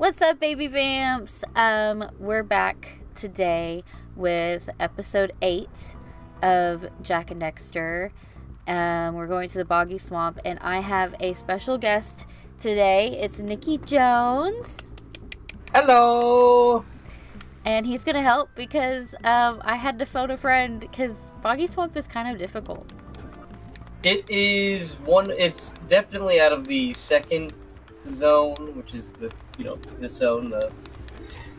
What's up, baby vamps? We're back today with episode 8 of Jak and Daxter. We're going to the Boggy Swamp, and I have a special guest today. It's Nicky Jones. Hello. And he's going to help because I had to phone a friend because Boggy Swamp is kind of difficult. It is one. It's definitely out of the second zone, which is the this zone, the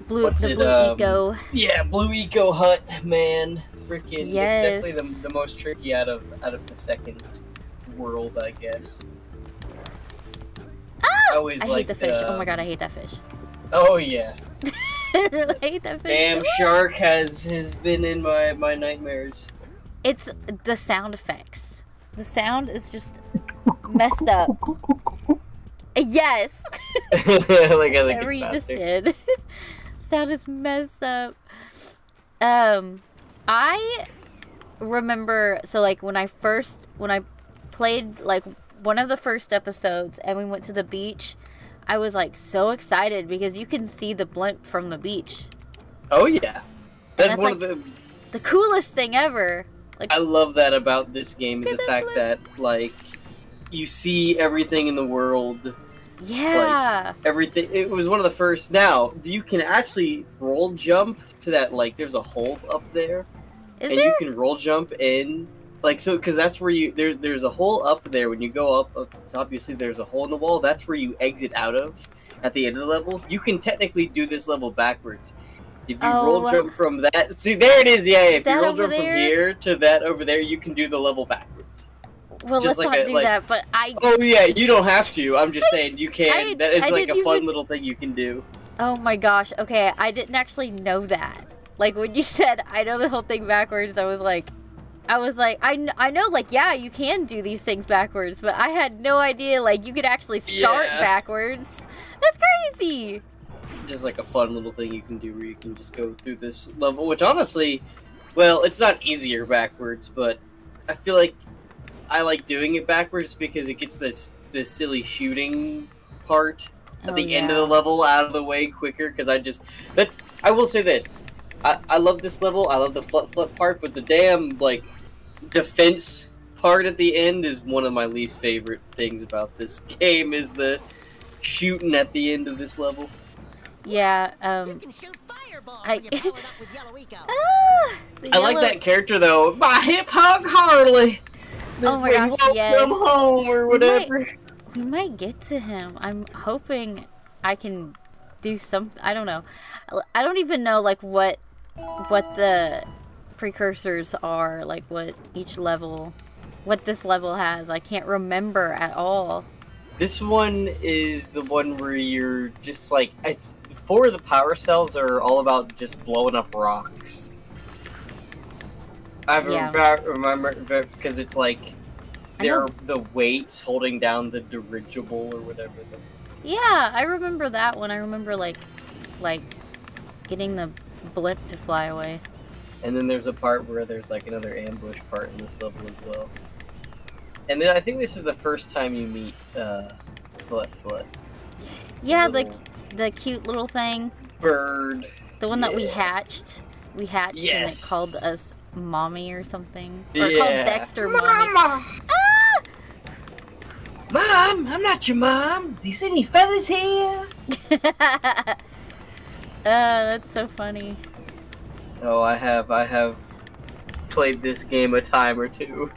blue eco. Yeah, blue eco hut, man. Freaking yes. It's definitely the most tricky out of the second world, I guess. Ah! I hate the fish. Oh my god, I hate that fish. Oh yeah. I hate that fish. Damn shark has been in my nightmares. It's the sound effects. The sound is just messed up. Yes. Like I think it's just did. Sound is messed up. I remember when I played like one of the first episodes and we went to the beach, I was like so excited because you can see the blimp from the beach. Oh yeah. That's one like, of the coolest thing ever. Like I love that about this game is the fact that like you see everything in the world. Yeah. Like, everything. It was one of the first. Now, you can actually roll jump to that, like, there's a hole up there. Is there? You can roll jump in. Like, so, because that's where there's a hole up there. When you go up obviously there's a hole in the wall. That's where you exit out of at the end of the level. You can technically do this level backwards. If you roll jump from that. See, there it is. Yeah, if you roll jump from here to that over there, you can do the level backwards. Well, just let's not do that, but I... Oh, yeah, you don't have to. I'm just saying, you can. That is, a fun little thing you can do. Oh, my gosh. Okay, I didn't actually know that. Like, when you said, I know the whole thing backwards, I was like, I know, like, yeah, you can do these things backwards, but I had no idea, like, you could actually start backwards. That's crazy! Just, like, a fun little thing you can do where you can just go through this level, which, honestly, well, it's not easier backwards, but I feel like... I like doing it backwards because it gets this silly shooting part at the end of the level out of the way quicker. Because I will say this, I love this level. I love the Flut Flut part, but the damn like defense part at the end is one of my least favorite things about this game. Is the shooting at the end of this level? Yeah. You can shoot fireball when you're powered up with yellow eco. I like that character though. My hip hog Harley. Oh my gosh, yes. Come home or whatever. We might get to him. I'm hoping I can do something. I don't know. I don't even know, like, what the precursors are. Like, what this level has. I can't remember at all. This one is the one where you're just, like... Four of the power cells are all about just blowing up rocks. I remember because it's like they're the weights holding down the dirigible or whatever. Yeah, I remember that one. I remember like getting the blimp to fly away. And then there's a part where there's like another ambush part in this level as well. And then I think this is the first time you meet Flut Flut. Yeah, the cute little thing. Bird. The one that we hatched. We hatched and it called us Mommy or something. Or called Dexter Mommy. Mama. Ah! Mom, I'm not your mom. Do you see any feathers here? That's so funny. Oh, I have played this game a time or two.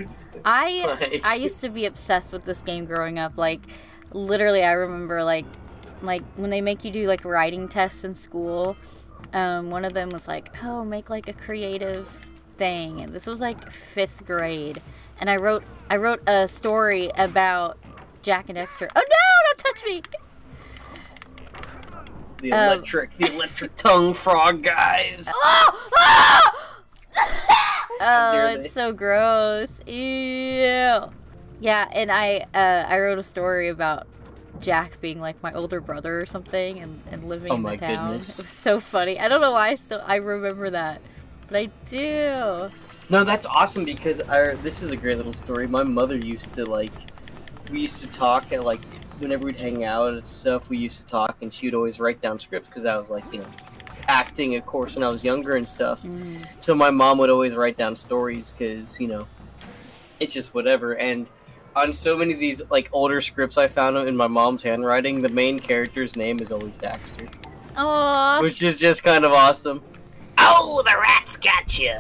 I used to be obsessed with this game growing up. Like, literally, I remember like when they make you do like writing tests in school. One of them was like, oh, make like a creative thing, and this was like 5th grade, and I wrote a story about Jak and Daxter. Oh no, don't touch me. The electric tongue frog guys. Oh, it's so gross. Ew. Yeah, and I wrote a story about Jak being like my older brother or something and living in the town. Goodness. It was so funny. I don't know why I remember that. But I do. No, that's awesome because this is a great little story. My mother used to we used to talk at like whenever we'd hang out and stuff, we used to talk, and she'd always write down scripts because I was like, you know, acting, of course, when I was younger and stuff. Mm. So my mom would always write down stories because, you know, it's just whatever. And on so many of these like older scripts I found in my mom's handwriting, the main character's name is always Daxter. Aww. Which is just kind of awesome. Oh, the rats got you.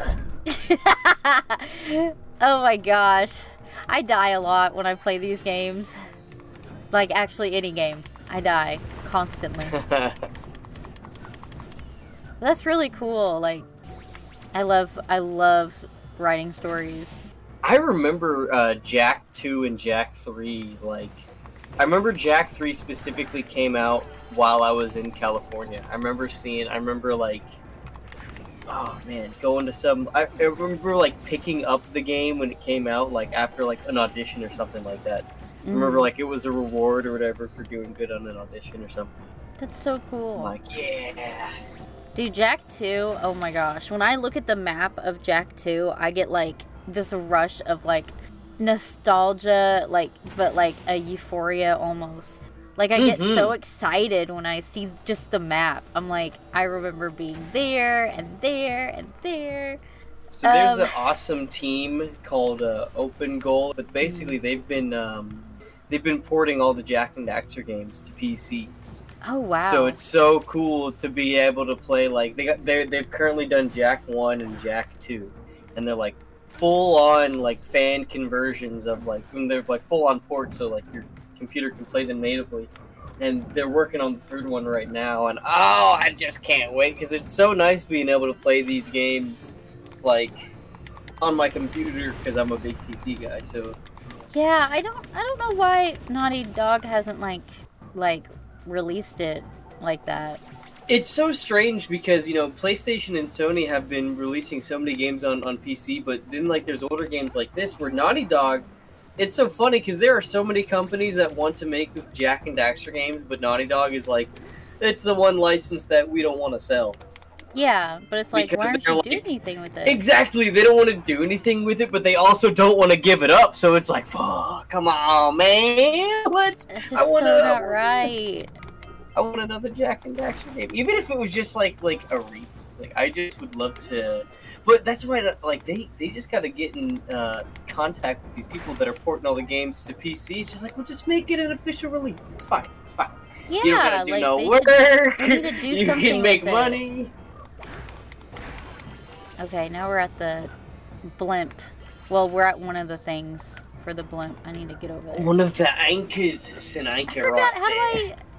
Oh my gosh. I die a lot when I play these games. Like, actually, any game. I die constantly. That's really cool. Like, I love writing stories. I remember Jak 2 and Jak 3, like... I remember Jak 3 specifically came out while I was in California. I remember, like... Oh, man, going to some... I remember, like, picking up the game when it came out, like, after, like, an audition or something like that. Mm. I remember, like, it was a reward or whatever for doing good on an audition or something. That's so cool. I'm like, yeah! Dude, Jak 2, oh my gosh. When I look at the map of Jak 2, I get, like... this rush of like nostalgia, like, but like a euphoria almost. Like, I get so excited when I see just the map. I'm like, I remember being there and there and there. So there's an awesome team called Open Goal, but basically they've been porting all the Jak and Daxter games to PC. Oh wow! So it's so cool to be able to play. Like, they've currently done Jak 1 and Jak 2, and they're like full-on, like, fan conversions of, like, when they're, like, full-on ports, so, like, your computer can play them natively. And they're working on the third one right now, and, oh, I just can't wait, because it's so nice being able to play these games, like, on my computer, because I'm a big PC guy, so... Yeah, I don't know why Naughty Dog hasn't, like, released it like that. It's so strange because, you know, PlayStation and Sony have been releasing so many games on PC, but then, like, there's older games like this where Naughty Dog... It's so funny because there are so many companies that want to make Jak and Daxter games, but Naughty Dog is like, it's the one license that we don't want to sell. Yeah, but it's like, why aren't you doing anything with it? Exactly, they don't want to do anything with it, but they also don't want to give it up, so it's like, fuck, come on, man, let's... It's just not right. I want another Jak and Daxter game, even if it was just like a read. Like, I just would love to, but that's why, like, they just gotta get in contact with these people that are porting all the games to PC. It's just like, well, just make it an official release. It's fine. It's fine. Yeah, you don't gotta do no work. You can make money. Okay, now we're at the blimp. Well, we're at one of the things for the blimp. I need to get over there. One of the anchors is an anchor. I forgot.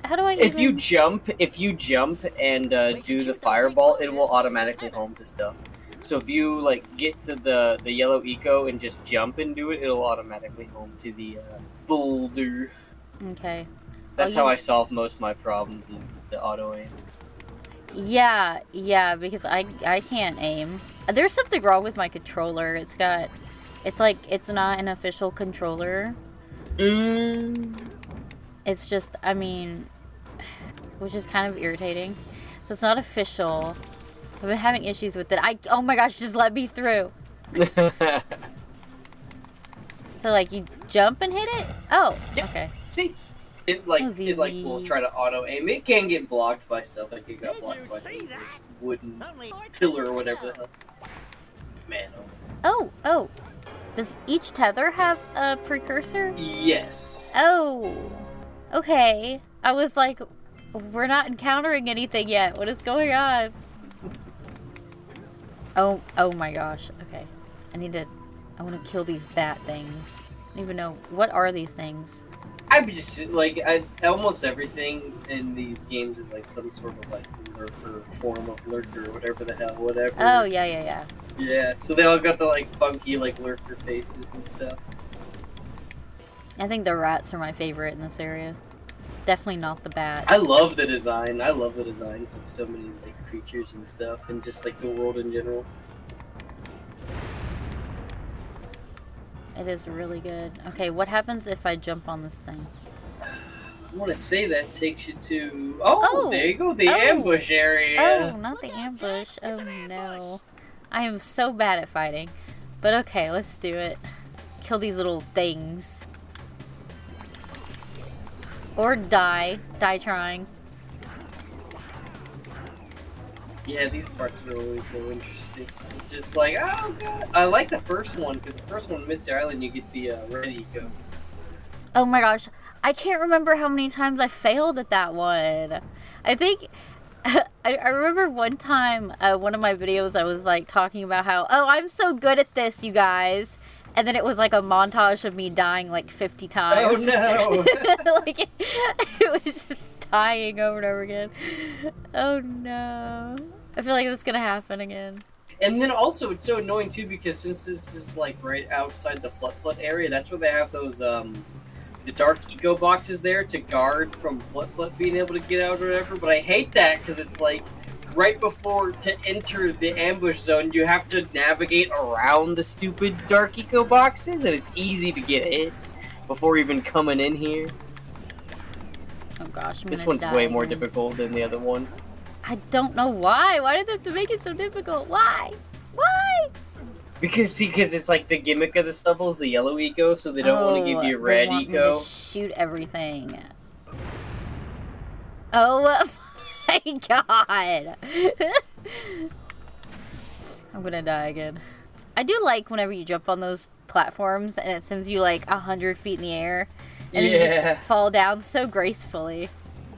How do I If you jump, and do the fireball, it will automatically home to stuff. So if you, like, get to the yellow eco and just jump and do it, it'll automatically home to the boulder. Okay. That's how I solve most of my problems, is with the auto-aim. Yeah, because I can't aim. There's something wrong with my controller. It's not an official controller. It's just, I mean, which is kind of irritating. So it's not official. I've been having issues with it. Oh my gosh, just let me through. So, like, you jump and hit it? Oh, yep. Okay. See? It will try to auto-aim. It can get blocked by stuff. Like, it got blocked by wooden pillar or whatever. Man. Oh. Does each tether have a precursor? Yes. Oh. Okay, I was like, we're not encountering anything yet. What is going on? Oh my gosh. Okay, I want to kill these bat things. I don't even know, what are these things? Almost everything in these games is like some sort of like lurker, form of lurker, whatever the hell, whatever. Oh, yeah. Yeah, so they all got the like funky like lurker faces and stuff. I think the rats are my favorite in this area. Definitely not the bats. I love the design. I love the designs of so many like creatures and stuff, and just like the world in general. It is really good. Okay, what happens if I jump on this thing? I want to say that takes you to... Oh, there you go, the ambush area. Oh, not the ambush. Oh, no. I am so bad at fighting. But okay, let's do it. Kill these little things. Or die. Die trying. Yeah, these parts are always so interesting. It's just like, oh god. I like the first one, because the first one, Misty Island, you get the ready go. Oh my gosh. I can't remember how many times I failed at that one. I think... I remember one time, one of my videos, I was like talking about how, oh, I'm so good at this, you guys. And then it was like a montage of me dying like 50 times. Oh no! Like, it was just dying over and over again. Oh no. I feel like this is gonna happen again. And then also, it's so annoying too, because since this is like right outside the Flut Flut area, that's where they have those, the dark eco boxes there to guard from Flut Flut being able to get out or whatever, but I hate that because it's like right before to enter the ambush zone you have to navigate around the stupid dark eco boxes and it's easy to get hit before even coming in here. Oh gosh, I'm this one's way again. More difficult than the other one. I don't know why. Why did they have to make it so difficult? Why? Why? Because see, because it's like the gimmick of the stubble is the yellow eco, so they don't want to give you red eco. Me to shoot everything. Oh my god! I'm gonna die again. I do like whenever you jump on those platforms and it sends you like 100 feet in the air, and then you just fall down so gracefully.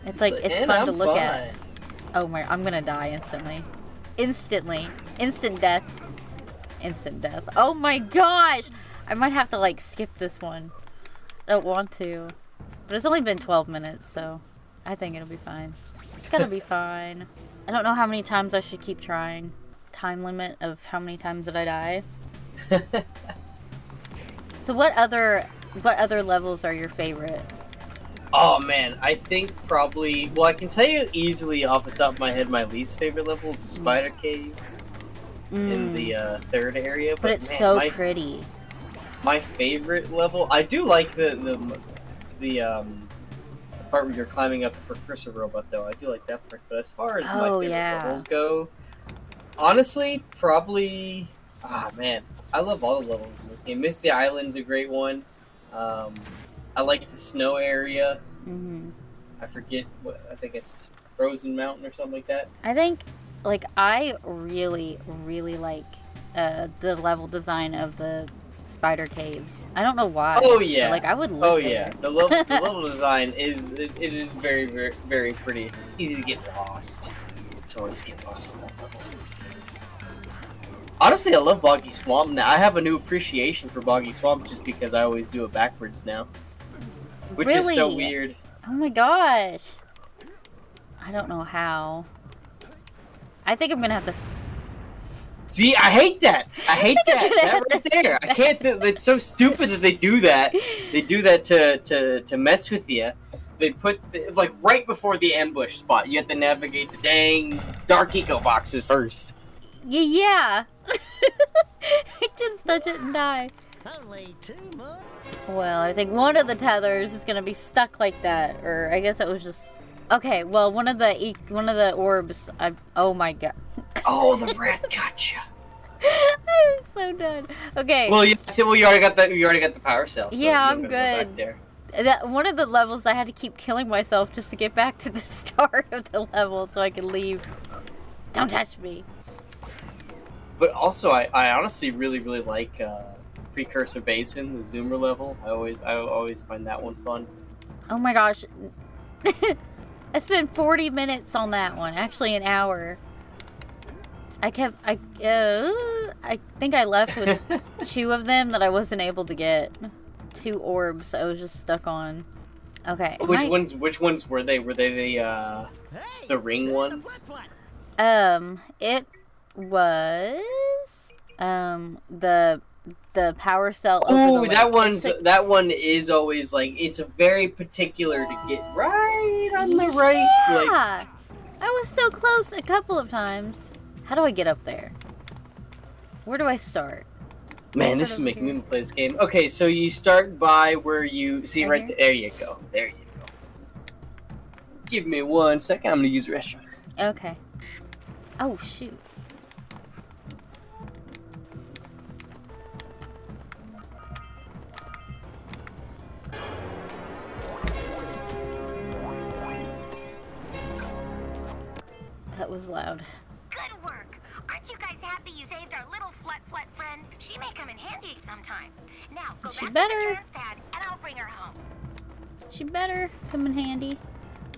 It's like it's fun to look at. Oh my! I'm gonna die instantly. Instant death. Instant death. Oh my gosh! I might have to like skip this one. I don't want to. But it's only been 12 minutes, so I think it'll be fine. It's gonna be fine. I don't know how many times I should keep trying. Time limit of how many times did I die? So what other levels are your favorite? Oh man, I think probably, well I can tell you easily off the top of my head my least favorite level is the Spider Caves. In the third area, but it's man, so pretty. My favorite level, I do like the part where you're climbing up the Precursor Robot, though. I do like that part. But as far as my favorite levels go, honestly, probably man, I love all the levels in this game. Misty Island's a great one. I like the snow area. Mm-hmm. I forget what I think it's Frozen Mountain or something like that. I think. Like, I really, really like the level design of the Spider Caves. I don't know why. Oh, yeah. Like, I would live there. Yeah. The level design is, it is very, very, very pretty. It's just easy to get lost. It's always get lost in that level. Honestly, I love Boggy Swamp now. I have a new appreciation for Boggy Swamp just because I always do it backwards now. Which is so weird. Oh, my gosh. I don't know how. I think I'm gonna have to. See, I hate that. I hate that. That right there. I can't. It's so stupid that they do that. They do that to mess with you. They put like right before the ambush spot. You have to navigate the dang dark eco boxes first. Yeah. I just touch it and die. Well, I think one of the tethers is gonna be stuck like that, or I guess it was just. Okay, well, one of the orbs. Oh my god. Oh, the rat gotcha. I'm so done. Okay. Well, you already got the power cell. So yeah, I'm good. Back there. That one of the levels I had to keep killing myself just to get back to the start of the level so I could leave. Don't touch me. But also, I honestly really really like Precursor Basin, the Zoomer level. I always find that one fun. Oh my gosh. I spent 40 minutes on that one. Actually, an hour. I think I left with 2 of them that I wasn't able to get. 2 orbs I was just stuck on. Okay. Which ones were they? Were they the ring ones? It was the power cell. Oh, that one is always like it's very particular to get right on the right. Yeah, like... I was so close a couple of times. How do I get up there? Where do I start? Man, this is making me play this game. Okay, so you start by where you see right there. There you go. There you go. Give me 1 second. I'm gonna use the restroom. Okay. Oh shoot. was loud. Good work. Aren't you guys happy you saved our little Flut Flut friend? She may come in handy sometime. Now go back to the transpad and I'll bring her home. She better come in handy.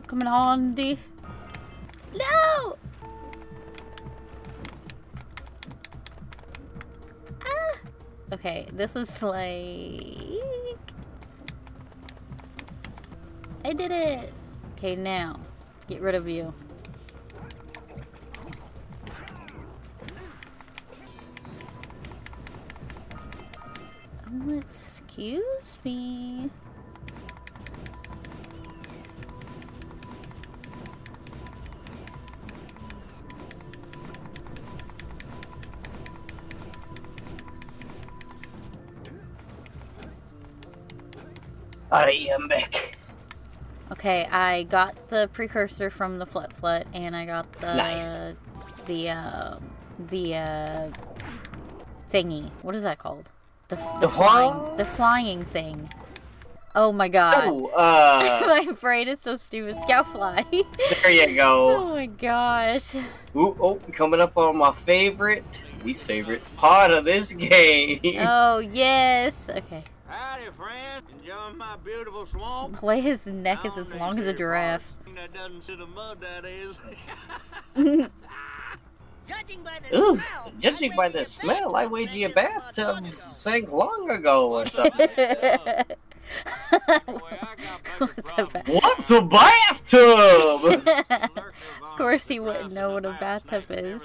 Come in handy. No! Ah! Okay, this is like... I did it! Okay, now. Get rid of you. Let's... Excuse me. I am back. Okay, I got the precursor from the Flut Flut, and I got the nice. the thingy. What is that called? The flying thing. Oh my god. Oh, my brain is so stupid. Scoutfly. There you go. Oh my gosh. Ooh, oh, coming up on my least favorite part of this game. Oh yes. Okay. Howdy, friends. Enjoying my beautiful swamp. Why his neck is as long as a giraffe. That doesn't sit in mud, that is. Judging by the smell, I weighed your bathtub sank long ago or something. What's a bathtub? Of course he wouldn't know what a bathtub is.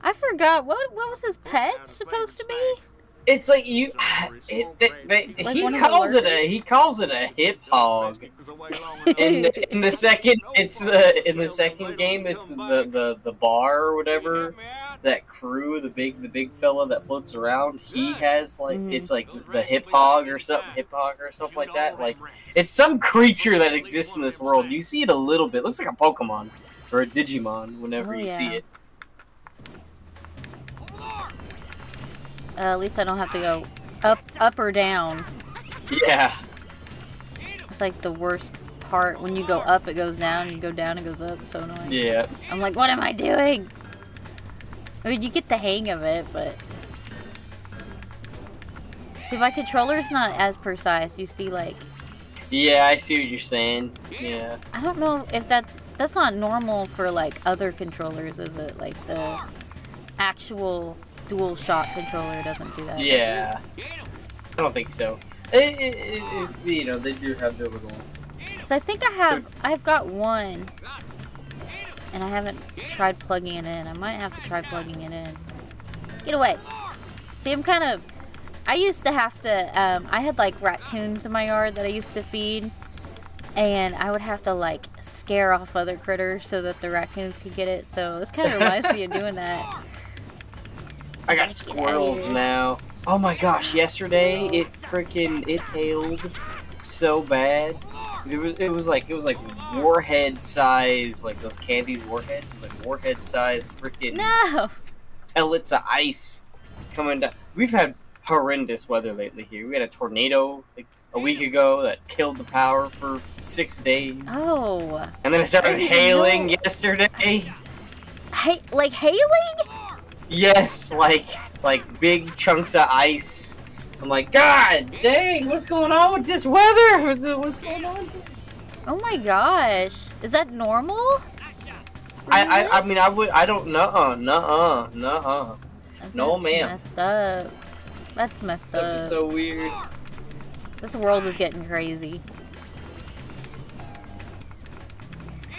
I forgot, what was his pet supposed to be? It's like you. He calls it a hip hog. In the second game, it's the bar or whatever. That crew, the big fella that floats around. He has like it's like the hip hog or something, like that. Like it's some creature that exists in this world. You see it a little bit. It looks like a Pokemon or a Digimon whenever you see it. At least I don't have to go up or down. Yeah. It's like the worst part. When you go up, it goes down. You go down, it goes up. It's so annoying. Yeah. I'm like, what am I doing? I mean, you get the hang of it, but... See, my controller's not as precise. You see, like... Yeah, I see what you're saying. Yeah. I don't know if that's not normal for, like, other controllers, is it? Like, the actual... dual shot controller doesn't do that. Yeah, I don't think so. You know, they do have their little. Cause I think I've got one, and I haven't tried plugging it in. I might have to try plugging it in. Get away! See, I'm kind of. I used to have to. I had like raccoons in my yard that I used to feed, and I would have to like scare off other critters so that the raccoons could get it. So this kind of reminds me of doing that. I got squirrels now. Oh my gosh! Yesterday it hailed so bad. It was like warhead size, like those candies warheads. It was like warhead size freaking pellets of ice coming down. We've had horrendous weather lately here. We had a tornado like a week ago that killed the power for 6 days. Oh. And then it started hailing yesterday. Hey, like hailing? Yes, like big chunks of ice. I'm like, God dang, what's going on with this weather? What's going on? Oh my gosh, is that normal? I mean, I don't, nuh-uh. No, ma'am. That's messed up. That's messed up. That's so weird. This world is getting crazy.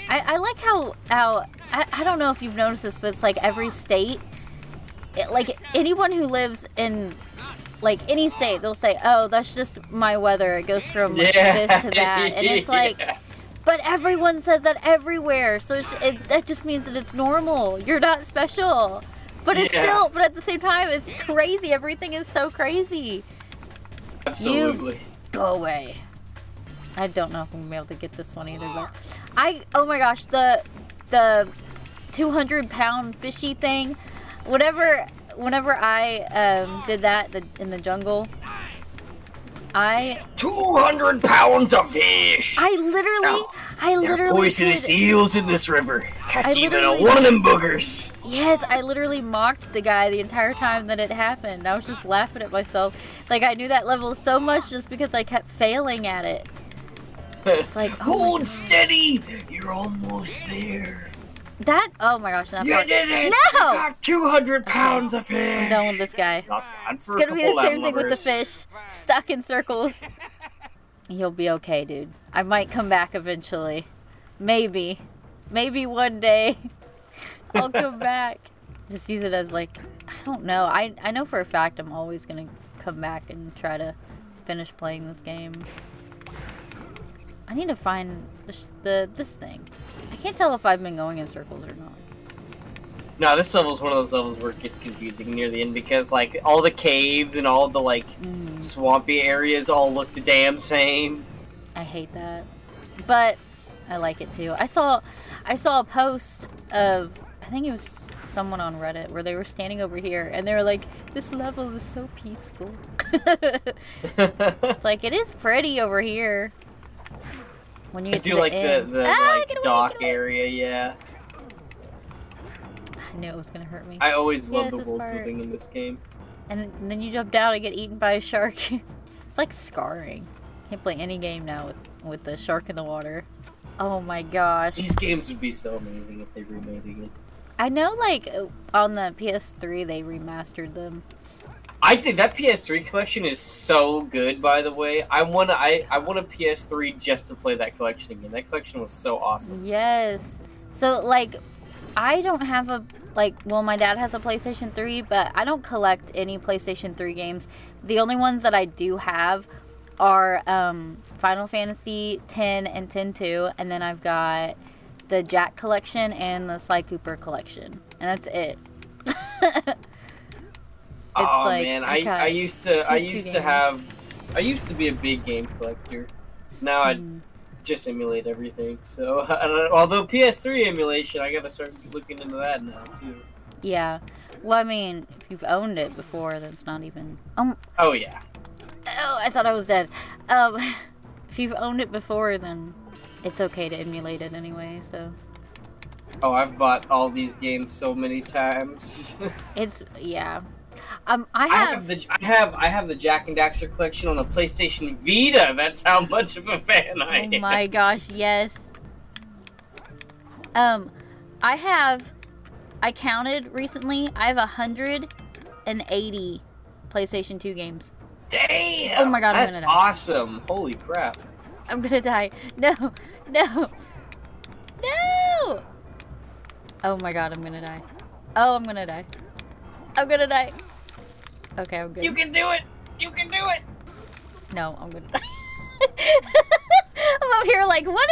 I like how, I don't know if you've noticed this, but it's like every state, like, anyone who lives in, like, any state, they'll say, oh, that's just my weather. It goes from like, this to that. And it's like, but everyone says that everywhere. So that just means that it's normal. You're not special. But it's still, but at the same time, it's crazy. Everything is so crazy. Absolutely. You go away. I don't know if I'm going to be able to get this one either, but oh my gosh, the 200-pound fishy thing. Whenever I did that in the jungle, I 200 pounds of fish. I literally poisonous eels in this river. Catch even one of them boogers. Yes, I literally mocked the guy the entire time that it happened. I was just laughing at myself. Like, I knew that level so much just because I kept failing at it. It's like, oh, hold steady. You're almost there. That, oh my gosh, that part. You did it! No! You got 200 pounds of fish! I'm done with this guy. It's gonna be the same thing with the fish. Stuck in circles. You'll be okay, dude. I might come back eventually. Maybe. Maybe one day. I'll come back. Just use it as like, I don't know. I know for a fact I'm always gonna come back and try to finish playing this game. I need to find this thing. I can't tell if I've been going in circles or not. No, this level's one of those levels where it gets confusing near the end because, like, all the caves and all the, like, swampy areas all look the damn same. I hate that. But I like it, too. I saw a post of, I think it was someone on Reddit, where they were standing over here, and they were like, this level is so peaceful. It's like, it is pretty over here. When you get to the end. the dock area, yeah. I knew it was gonna hurt me. I always love the world building in this game. And then you jump down and get eaten by a shark. It's like scarring. Can't play any game now with the shark in the water. Oh my gosh. These games would be so amazing if they remade again. I know, like, on the PS3 they remastered them. I think that PS3 collection is so good, by the way. I want a PS3 just to play that collection again. That collection was so awesome. Yes. So, like, I don't have a, like, well, my dad has a PlayStation 3, but I don't collect any PlayStation 3 games. The only ones that I do have are Final Fantasy X and X-2, and then I've got the Jak collection and the Sly Cooper collection. And that's it. It's oh like, man, okay. I used to be a big game collector. Now I just emulate everything. So although PS3 emulation, I gotta start looking into that now too. Yeah, well, I mean, if you've owned it before, that's not even. Oh yeah. Oh, I thought I was dead. If you've owned it before, then it's okay to emulate it anyway. So. Oh, I've bought all these games so many times. It's yeah. I have the Jak and Daxter collection on the PlayStation Vita. That's how much of a fan I am. Oh my gosh, yes. I counted recently. I have 180 PlayStation 2 games. Damn. Oh my god, I'm gonna die. That's awesome. Holy crap. I'm gonna die. No, no, no. Oh my god, I'm gonna die. Oh, I'm gonna die. I'm gonna die. Okay, I'm good. You can do it! You can do it! No, I'm gonna die. I'm up here like, what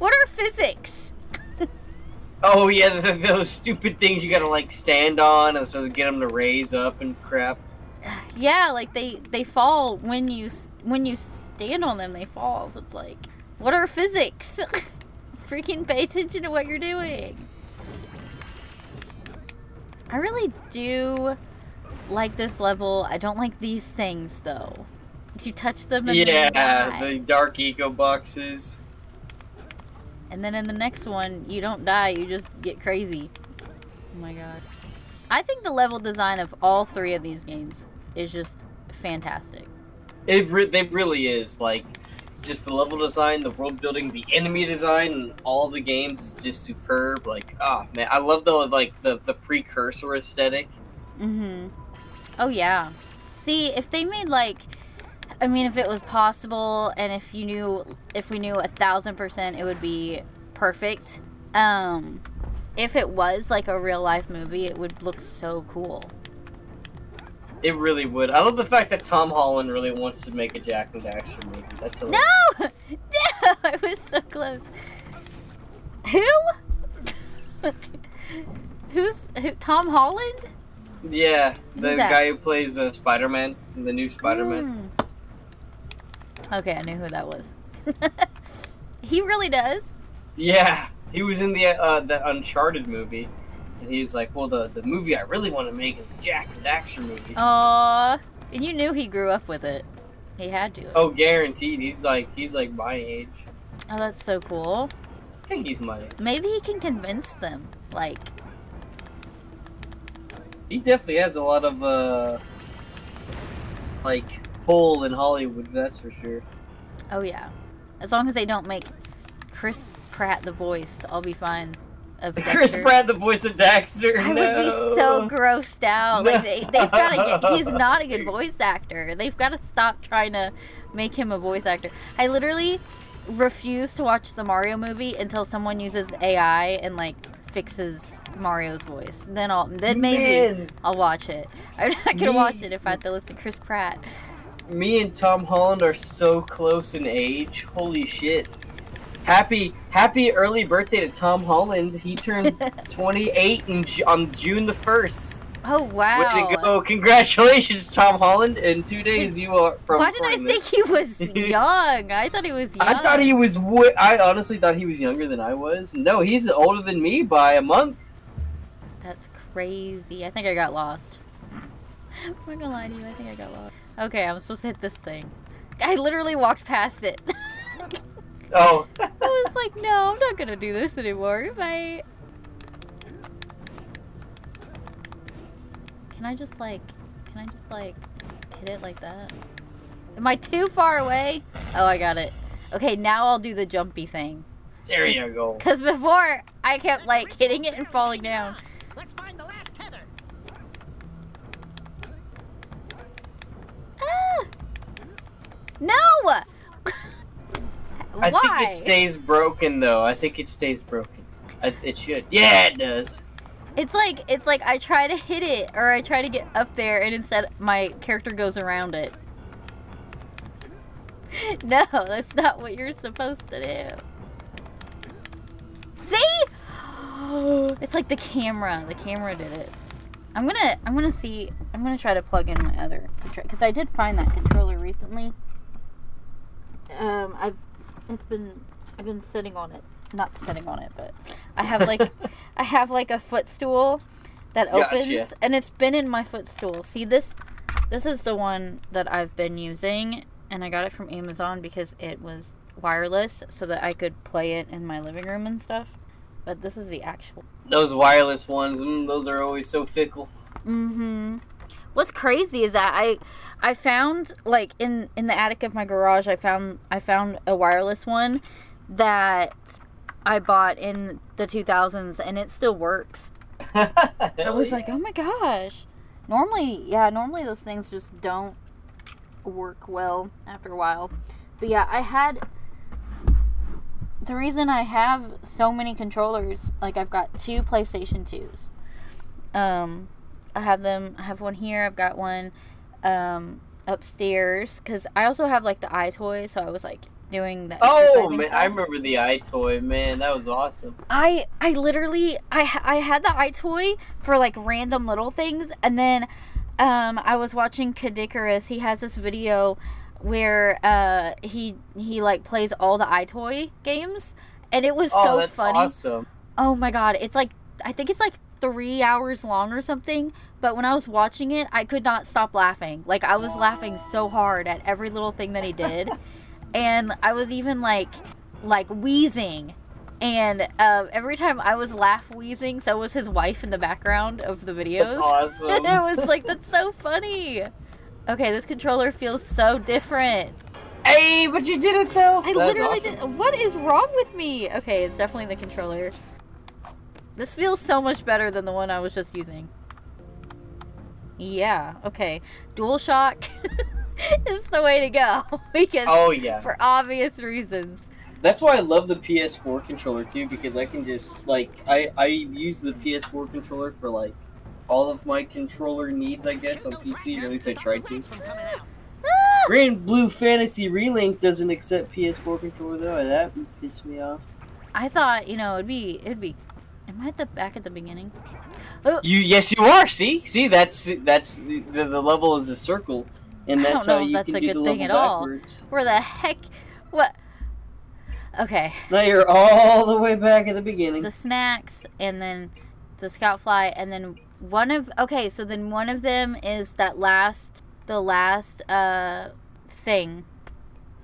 are physics? Oh yeah, those stupid things you gotta like stand on and so get them to raise up and crap. Yeah, like they fall when you stand on them, they fall. So it's like, what are physics? Freaking pay attention to what you're doing. I really do like this level. I don't like these things, though. You touch them and yeah, die. The dark eco boxes. And then in the next one, you don't die. You just get crazy. Oh, my God. I think the level design of all three of these games is just fantastic. It really is. Like, just the level design, the world building, the enemy design, and all the games is just superb. Like, man, I love the like the precursor aesthetic. Mhm. Oh yeah. See, if they made like, I mean, if it was possible, and if we knew 1000%, it would be perfect. If it was like a real life movie, it would look so cool. It really would. I love the fact that Tom Holland really wants to make a Jak and Daxter movie. That's hilarious. No! No! I was so close. Who? Who's Tom Holland? Yeah, the guy who plays Spider-Man, the new Spider-Man. Okay, I knew who that was. He really does? Yeah, he was in the Uncharted movie. And he's like, well, the movie I really want to make is a Jak and Daxter movie. Aww. And you knew he grew up with it. He had to. Oh, guaranteed. He's like my age. Oh, that's so cool. I think he's my age. Maybe he can convince them. Like, he definitely has a lot of like pull in Hollywood. That's for sure. Oh yeah. As long as they don't make Chris Pratt the voice, I'll be fine. Of Chris Pratt, the voice of Daxter. I would be so grossed out. No. Like they've got to. He's not a good voice actor. They've got to stop trying to make him a voice actor. I literally refuse to watch the Mario movie until someone uses AI and like fixes Mario's voice. Then maybe I'll watch it. I'm not gonna watch it if I have to listen to Chris Pratt. Me and Tom Holland are so close in age. Holy shit. Happy early birthday to Tom Holland. He turns 28 on June the 1st. Oh, wow. Way to go. Congratulations, Tom Holland. In 2 days, you are from... Why did I think he was young? I thought he was young. I honestly thought he was younger than I was. No, he's older than me by a month. That's crazy. I think I got lost. I'm not going to lie to you. I think I got lost. Okay, I'm supposed to hit this thing. I literally walked past it. Oh. I was like, no, I'm not gonna do this anymore. Can I just hit it like that? Am I too far away? Oh, I got it. Okay, now I'll do the jumpy thing. There you go. Because before, I kept like hitting it and falling down. Let's find the last tether. Ah! No! Why? I think it stays broken, though. It should. Yeah, it does. It's like I try to hit it, or I try to get up there, and instead my character goes around it. No, that's not what you're supposed to do. See? It's like the camera. The camera did it. I'm gonna try to plug in my other controller, because I did find that controller recently. I've been sitting on it. Not sitting on it, but I have like a footstool that opens, gotcha. And it's been in my footstool. See, this is the one that I've been using, and I got it from Amazon because it was wireless so that I could play it in my living room and stuff. But this is the actual. Those wireless ones, those are always so fickle. Mm-hmm. What's crazy is that I found, like, in the attic of my garage, I found a wireless one that I bought in the 2000s, and it still works. I was like, oh my gosh. Normally those things just don't work well after a while. But yeah, the reason I have so many controllers, like, I've got two PlayStation 2s. I have one here, I've got one upstairs, because I also have like the Eye Toy, so I was like doing that. Oh man, stuff. I remember the Eye Toy, man, that was awesome. I had the Eye Toy for like random little things, and then I was watching Cadicarus. He has this video where he like plays all the Eye Toy games, and it was so that's funny. Awesome. Oh my god, it's like, I think it's like 3 hours long or something, but when I was watching it, I could not stop laughing. Like, I was laughing so hard at every little thing that he did, and I was even like wheezing, and every time I was wheezing, so was his wife in the background of the videos. That's awesome. And I was like, that's so funny. Okay, this controller feels so different. Hey, but you did it though. I literally did. What is wrong with me? Okay, it's definitely the controller. This feels so much better than the one I was just using. Yeah, okay. DualShock is the way to go. Because for obvious reasons. That's why I love the PS4 controller too, because I can just, like, I use the PS4 controller for, like, all of my controller needs, I guess, on PC, or at least I try to. Grand Blue Fantasy Relink doesn't accept PS4 controller though, and that pissed me off. I thought, you know, it'd be Am I back at the beginning? Oh. Yes, you are. See, that's the level is a circle, and that's how you can do the level backwards. Where the heck? What? Okay. Now you're all the way back at the beginning. The snacks, and then the scout fly, and then one of. Okay, so then one of them is the last thing.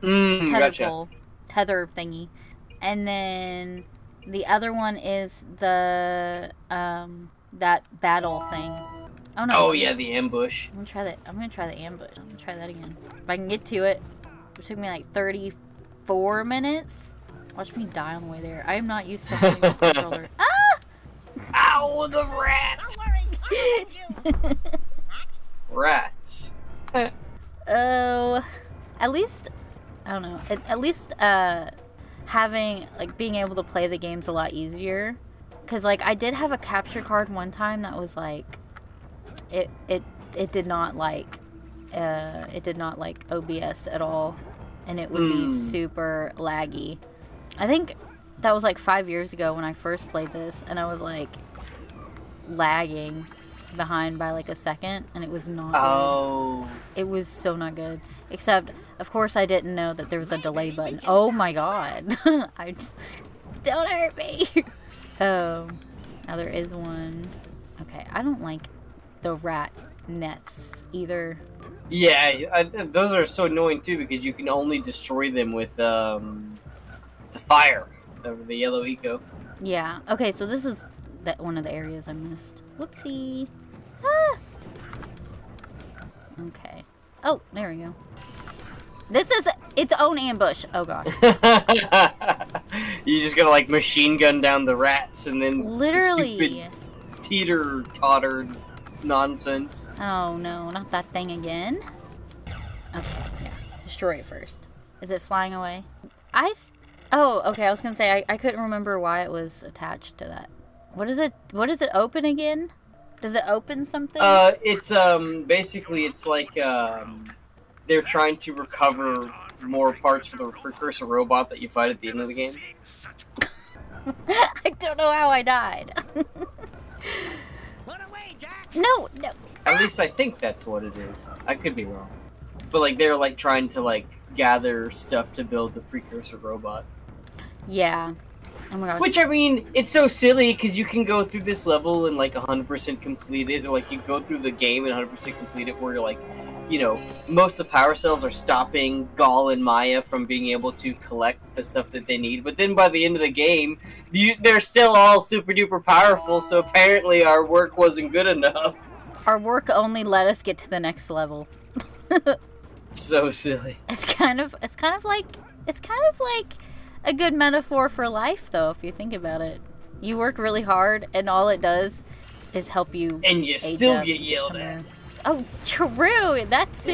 Tentacle. Gotcha. Tether thingy. And then the other one is the that battle thing. Oh no. Oh yeah, the ambush. I'm gonna try that. I'm gonna try the ambush. I'm gonna try that again. If I can get to it. It took me like 34 minutes. Watch me die on the way there. I am not used to holding this controller. Ah! Ow, the rat! Don't worry, I'll find you. Rats. Oh, at least I don't know. At least having like being able to play the game's a lot easier. Cause like I did have a capture card one time that was like, it did not like OBS at all, and it would be super laggy. I think that was like 5 years ago when I first played this, and I was like lagging behind by like a second, and it was not good. It was so not good. Except of course I didn't know that there was a delay button. Oh my god. I just, don't hurt me. Now there is one. Okay, I don't like the rat nets either. Yeah, those are so annoying too, because you can only destroy them with the fire, the yellow eco. Yeah. Okay, so this is that one of the areas I missed. Whoopsie. Ah! Okay. Oh, there we go. This is its own ambush. Oh god. You just gotta like machine gun down the rats and then literally the stupid teeter-totter nonsense. Oh no, not that thing again. Okay, yeah. Destroy it first. Is it flying away? Oh, okay, I was gonna say, I couldn't remember why it was attached to that. What does it open again? Does it open something? It's, basically it's like, they're trying to recover more parts for the precursor robot that you fight at the end of the game. I don't know how I died. Run away, Jack! No, no. At least I think that's what it is. I could be wrong. But, like, they're, like, trying to, like, gather stuff to build the precursor robot. Yeah. Oh my gosh. Which, I mean, it's so silly because you can go through this level and, like, 100% complete it. Or, like, you go through the game and 100% complete it where you're, like, you know, most of the power cells are stopping Gaul and Maya from being able to collect the stuff that they need. But then by the end of the game, they're still all super-duper powerful, so apparently our work wasn't good enough. Our work only let us get to the next level. So silly. It's kind of like a good metaphor for life, though, if you think about it. You work really hard, and all it does is help you. And you still get yelled at. Oh, true. That too.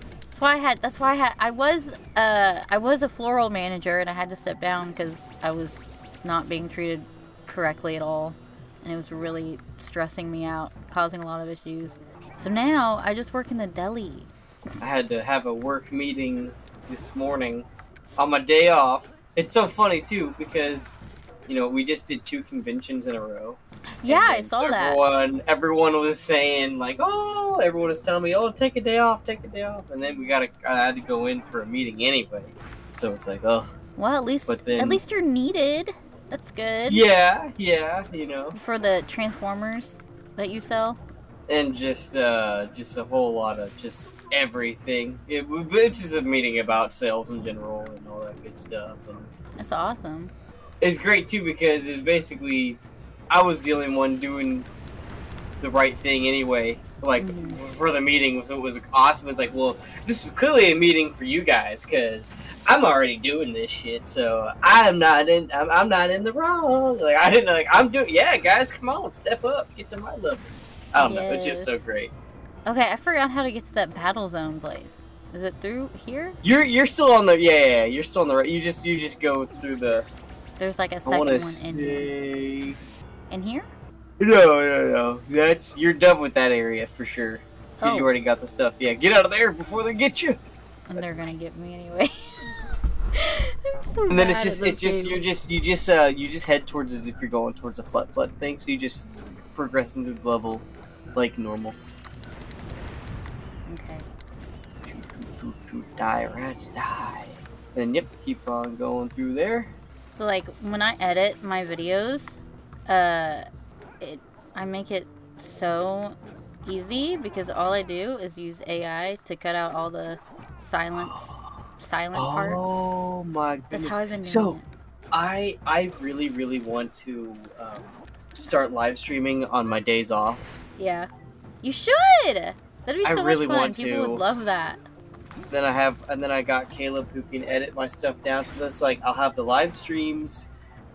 That's why I had. I was a floral manager, and I had to step down because I was not being treated correctly at all, and it was really stressing me out, causing a lot of issues. So now I just work in the deli. I had to have a work meeting this morning on my day off. It's so funny too because, you know, we just did 2 conventions in a row. Yeah, I saw that. Everyone was saying like, oh, everyone was telling me, oh, take a day off. And then I had to go in for a meeting anyway. So it's like, oh. Well, at least you're needed. That's good. Yeah, you know. For the Transformers that you sell. And just a whole lot of just everything. It's just a meeting about sales in general and all that good stuff. And that's awesome. It's great too because it's basically I was the only one doing the right thing anyway. Like for the meeting, so it was awesome. It's like, well, this is clearly a meeting for you guys because I'm already doing this shit, so I'm not in the wrong. Like I didn't like I'm doing. Yeah, guys, come on, step up, get to my level. I don't know, it's just so great. Okay, I forgot how to get to that battle zone place. Is it through here? You're still on the you're still on the right. You just go through the. There's like a second one in here. In here? No. You're done with that area for sure. Because you already got the stuff. Yeah, get out of there before they get you. And they're gonna get me anyway. I'm so and then you just head towards as if you're going towards a flut thing. So you just. Progressing through the level like normal. Okay. Die, rats, die. Then, yep, keep on going through there. So, like, when I edit my videos, I make it so easy because all I do is use AI to cut out all the silent parts. Oh my goodness. That's how I've been doing I really want to start live streaming on my days off. Yeah. You should! That'd be so much fun. People would love that. Then I have, and then I got Caleb who can edit my stuff down, so that's like, I'll have the live streams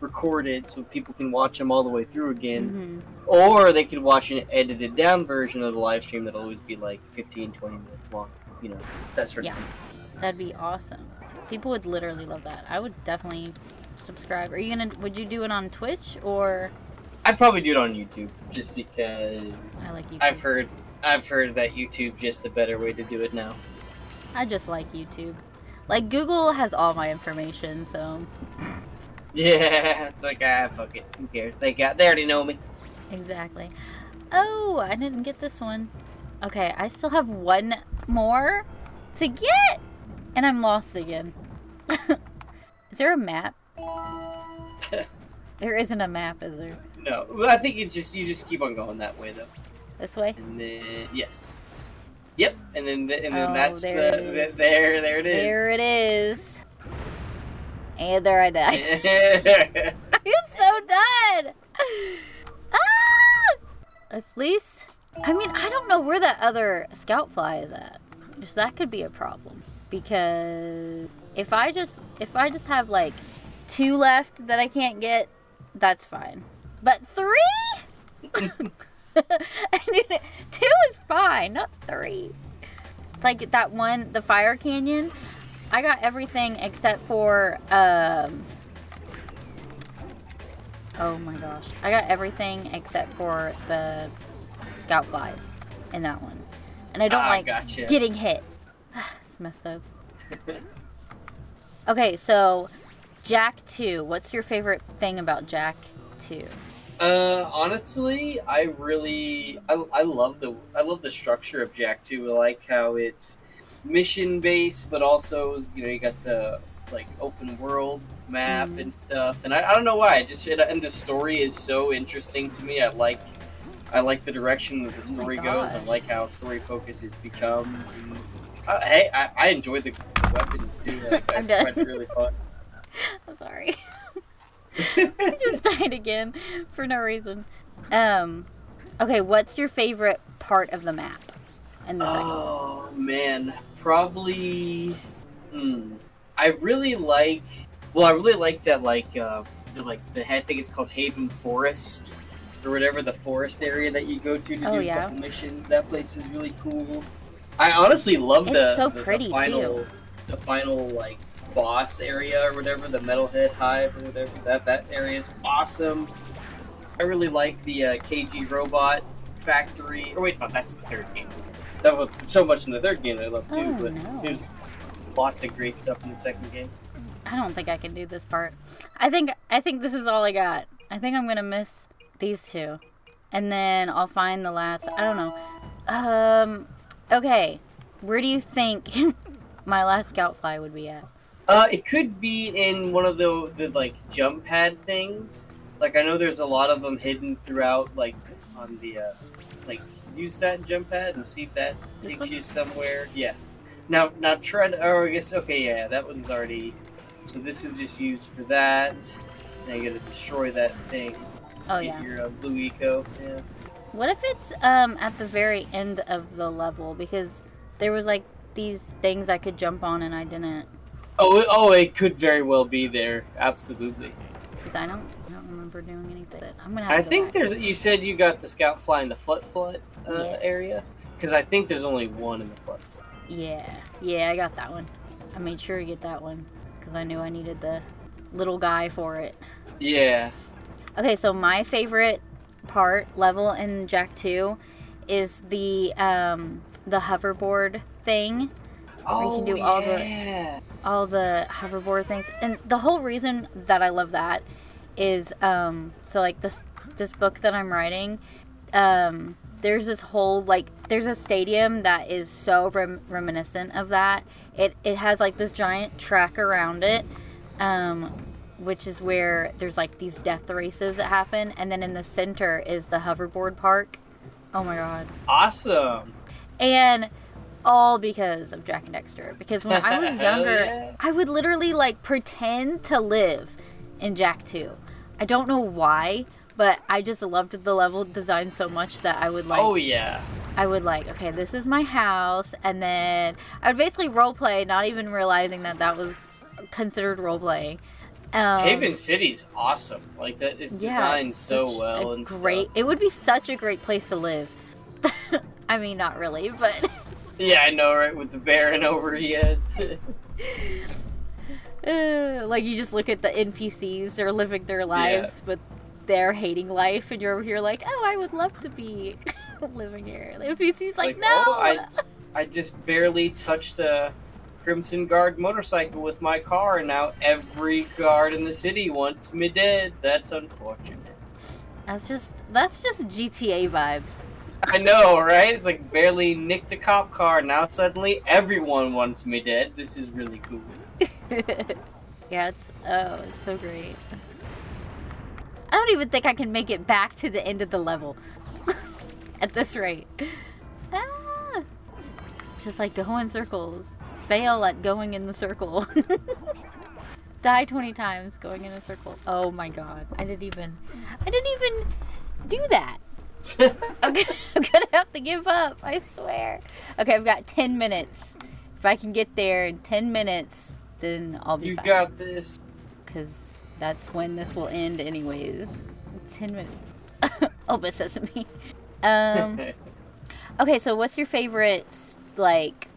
recorded so people can watch them all the way through again. Mm-hmm. Or they could watch an edited down version of the live stream that'll always be like 15, 20 minutes long. You know, that sort of thing. Yeah, that'd be awesome. People would literally love that. I would definitely subscribe. Are you gonna, would you do it on Twitch or? I'd probably do it on YouTube just because I like YouTube. I've heard that YouTube just the better way to do it now. I just like YouTube. Like, Google has all my information, so. Yeah, it's like, ah, fuck it. Who cares? They already know me. Exactly. Oh, I didn't get this one. Okay, I still have one more to get! And I'm lost again. Is there a map? There isn't a map, is there? No, well, I think you just keep on going that way, though. This way? And then, yes. Yep, and then that's there it is. There it is. And there I died. I'm so done. Ah! At least, I mean, I don't know where that other scout fly is at. So that could be a problem because if I just have like 2 left that I can't get, that's fine. But 3? I mean, 2 is fine, not 3. It's like that one, the fire canyon. I got everything except for, oh my gosh. I got everything except for the scout flies in that one. And I don't getting hit. It's messed up. Okay, so Jak 2. What's your favorite thing about Jak 2? Honestly, I love the structure of Jak 2. I like how it's mission based, but also, you know, you got the like open world map and stuff. And I don't know why. And the story is so interesting to me. I like the direction that the story goes. I like how story focused it becomes. And I enjoyed the weapons too. I'm done. Really fun. I'm sorry. I just died again for no reason. Okay, what's your favorite part of the map? And the second one? Man, probably. I really like that. I think it's called Haven Forest or whatever, the forest area that you go to do a couple missions. That place is really cool. I honestly love the final like boss area or whatever, the Metalhead Hive or whatever, that area is awesome. I really like the KG Robot Factory. Oh wait, no, that's the third game. That was so much in the third game that I love too, there's lots of great stuff in the second game. I don't think I can do this part. I think this is all I got. I think I'm gonna miss these 2, and then I'll find the last. I don't know. Okay, where do you think my last scout fly would be at? It could be in one of the like jump pad things. Like I know there's a lot of them hidden throughout. Like on the use that jump pad and see if that takes you somewhere. Yeah. Now try to. Oh, I guess that one's already. So this is just used for that. Now you gotta destroy that thing. Oh yeah. Your blue eco. Yeah. What if it's at the very end of the level, because there was like these things I could jump on and I didn't. Oh, it could very well be there. Absolutely. Because I don't remember doing anything. I'm gonna have to you said you got the scout fly in the Flut Flut area? Because I think there's only one in the Flut Flut. Yeah, I got that one. I made sure to get that one. Because I knew I needed the little guy for it. Yeah. Okay, so my favorite level in Jak 2 is the hoverboard thing. Oh, you can do all the hoverboard things. And the whole reason that I love that is, so like this book that I'm writing, there's this whole, like, there's a stadium that is so reminiscent of that. It has like this giant track around it, which is where there's like these death races that happen. And then in the center is the hoverboard park. Oh my God. Awesome. And all because of Jak and Daxter. Because when I was younger, yeah. I would literally, like, pretend to live in Jak 2. I don't know why, but I just loved the level design so much that I would, like... Oh, yeah. I would, like, okay, this is my house, and then... I would basically roleplay, not even realizing that that was considered roleplaying. Haven City's awesome. Like, that is designed so well and great. Stuff. It would be such a great place to live. I mean, not really, but... Yeah, I know, right? With the Baron over, yes. Like, you just look at the NPCs, they're living their lives, but they're hating life, and you're over here like, oh, I would love to be living here. The NPC's like, no! Oh, I just barely touched a Crimson Guard motorcycle with my car, and now every guard in the city wants me dead. That's unfortunate. That's just GTA vibes. I know, right? It's like barely nicked a cop car. Now suddenly everyone wants me dead. This is really cool. Yeah, it's so great. I don't even think I can make it back to the end of the level. At this rate. Ah! Just like go in circles. Fail at going in the circle. Die 20 times going in a circle. Oh my god. I didn't even do that. I'm gonna have to give up, I swear. Okay, I've got 10 minutes. If I can get there in 10 minutes, then I'll be fine. You got this. Because that's when this will end anyways. 10 minutes. Oh, but sesame. Okay, so what's your favorite, like,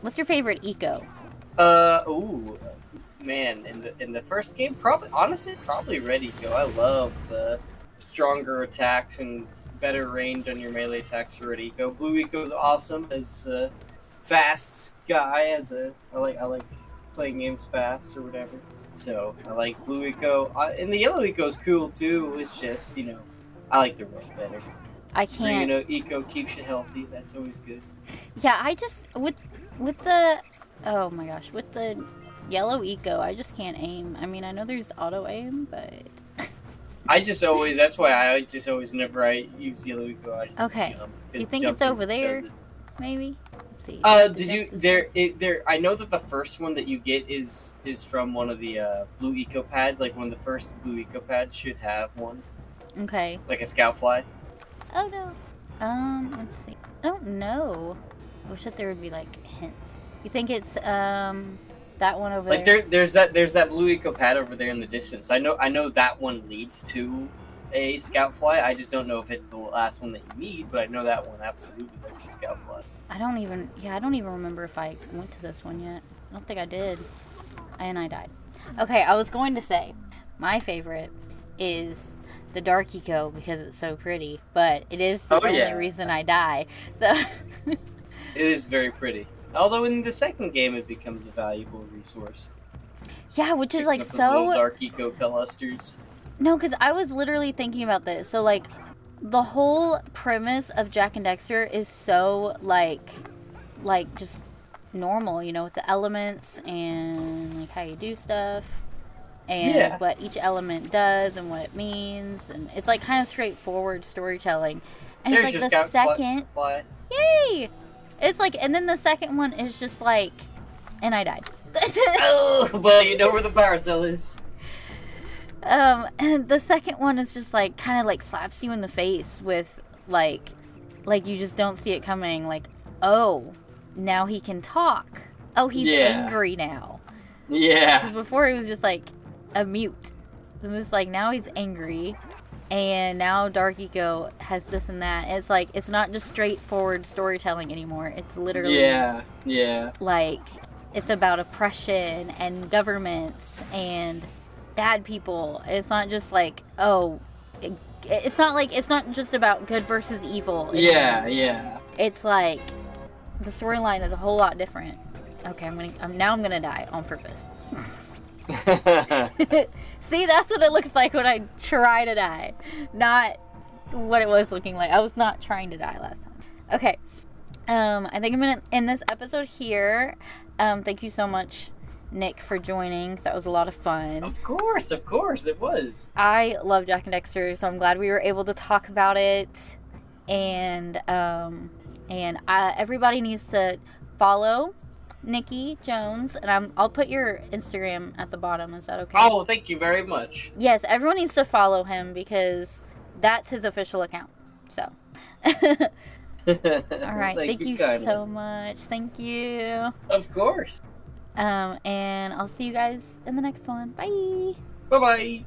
what's your favorite eco? Ooh, man, in the first game, honestly, Red Eco. I love the... stronger attacks and better range on your melee attacks for Red Eco. Blue Eco is awesome as a fast guy. I like playing games fast or whatever. So I like Blue Eco, and the Yellow Eco is cool too. It's just, you know, I like the red better. I can't. Or, you know, Eco keeps you healthy. That's always good. Yeah, I just with the with the Yellow Eco, I just can't aim. I mean, I know there's auto aim, but. That's why I use Yellow Eco, I just jump. You think it's over there? Maybe? Let's see. I know that the first one that you get is from one of the Blue Eco pads, like one of the first Blue Eco pads should have one. Okay. Like a scout fly. Oh no. Let's see. I don't know. I wish that there would be like hints. You think it's that one over like there? Like there's that Blue Eco pad over there in the distance. I know that one leads to a scout fly. I just don't know if it's the last one that you need, but I know that one absolutely leads to a scout fly. I don't even remember if I went to this one yet. I don't think I did. And I died. Okay, I was going to say my favorite is the Dark Eco because it's so pretty, but it is the only reason I die. So it is very pretty. Although in the second game, it becomes a valuable resource. Yeah, which is like so... Picking up those little Dark Eco clusters. No, because I was literally thinking about this. So, like, the whole premise of Jak and Daxter is so, like just normal, you know, with the elements and, like, how you do stuff. And what each element does and what it means. And it's, like, kind of straightforward storytelling. And there's it's, like, the second... Yay! It's like, and then the second one is just like, and I died. Oh, well, you know where the power cell is. And the second one is just like, kind of like slaps you in the face with like you just don't see it coming. Like, oh, now he can talk. Oh, he's angry now. Yeah. Because before he was just like a mute. It was like, now he's angry. And now Dark Eco has this and that. It's like, it's not just straightforward storytelling anymore. It's literally... Yeah. Like, it's about oppression and governments and bad people. It's not just like, oh... It's not just about good versus evil. It's It's like, the storyline is a whole lot different. Okay, I'm gonna die on purpose. See, that's what it looks like when I try to die. Not what it was looking like. I was not trying to die last time. Okay. I think I'm going to end this episode here. Thank you so much, Nick, for joining. That was a lot of fun. Of course. It was. I love Jak and Daxter, so I'm glad we were able to talk about it. And And everybody needs to follow Nicky Jones, and I'll put your Instagram at the bottom. Is that okay? Oh, thank you very much. Yes, everyone needs to follow him because that's his official account. So, all right. Thank you so much. Thank you. Of course. And I'll see you guys in the next one. Bye. Bye-bye.